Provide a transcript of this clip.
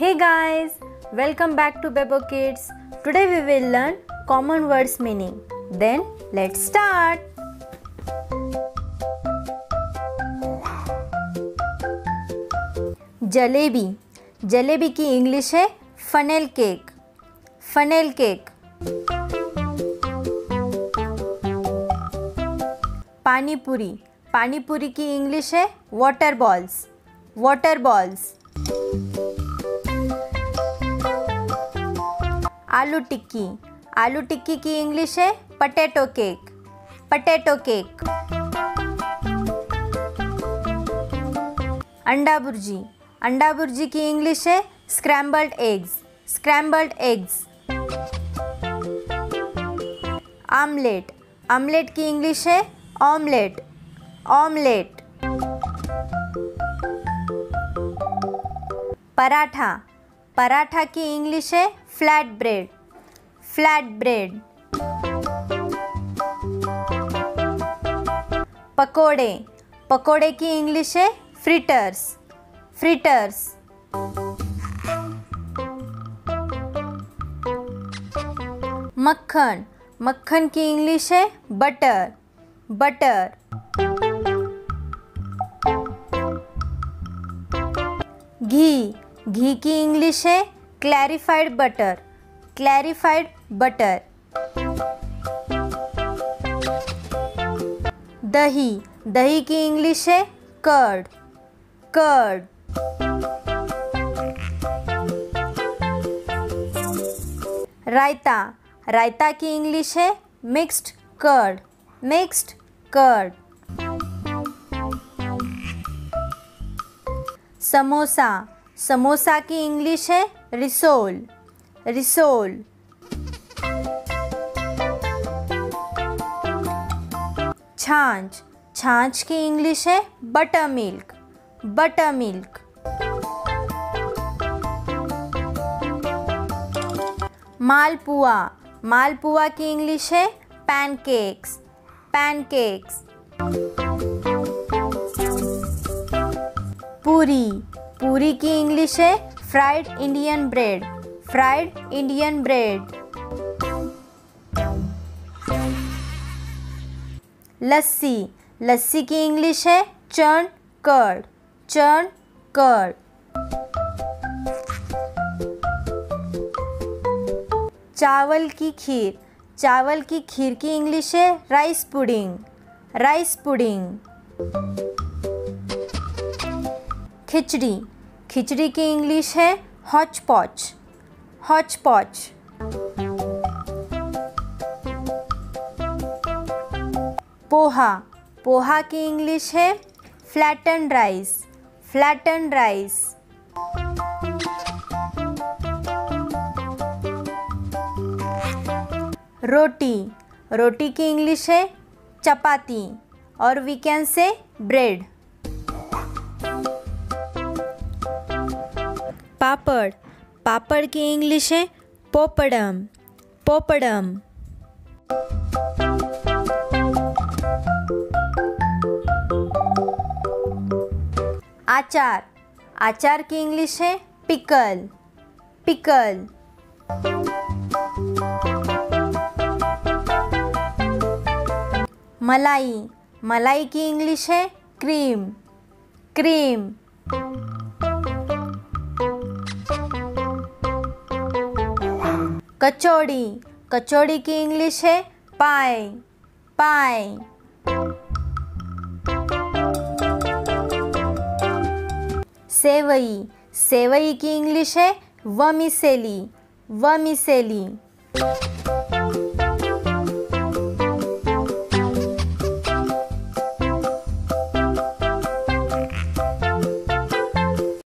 Hey guys, welcome back to Bebo Kids. Today we will learn common words meaning. Then let's start. Jalebi. Jalebi की English है funnel cake. Funnel cake. Panipuri. Panipuri की English है water balls. Water balls. आलू टिक्की. आलू टिक्की की English है potato cake. Potato cake. अंडा भुर्जी. अंडा भुर्जी की इंग्लिश है scrambled eggs. Scrambled eggs. Omelette. Omelette की इंग्लिश है ऑमलेट. ऑमलेट. पराठा. पराठा की इंग्लिश है फ्लैट ब्रेड. Flat bread. पकोड़े. पकोड़े की इंग्लिश है फ्रिटर्स. फ्रिटर्स. मक्खन. मक्खन की इंग्लिश है बटर. बटर. घी. घी की इंग्लिश है क्लैरिफाइड बटर. Clarified butter. दही. दही की इंग्लिश है कर्ड. कर्ड. रायता. रायता की इंग्लिश है mixed curd. Mixed curd. Samosa. Samosa की इंग्लिश है रिसोल. रिसोल. छाछ. छाछ की इंग्लिश है butter milk. Butter milk. Malpua. Malpua की इंग्लिश है पैनकेक्स. पैनकेक्स. पूरी. पूरी की इंग्लिश है fried Indian bread. Fried Indian bread. Lassi. Lassi की इंग्लिश है चर्न कर्ड. Churn curd. चावल की खीर. चावल की खीर की इंग्लिश है rice pudding. Rice pudding. Khichdi. Khichdi की इंग्लिश है हॉच पॉच. हॉच पॉच. पोहा. पोहा की इंग्लिश है फ्लैटन राइस. Flatten rice. रोटी. रोटी की इंग्लिश है चपाती और we can say bread. Papad. Papad की इंग्लिश है पोपड़म. पोपड़म. आचार. आचार की इंग्लिश है पिकल. पिकल. मलाई. मलाई की इंग्लिश है क्रीम. क्रीम. कचौड़ी. कचौड़ी की इंग्लिश है पाई. पाई. सेवई. सेवई की इंग्लिश है वमिसेली. वमिसेली.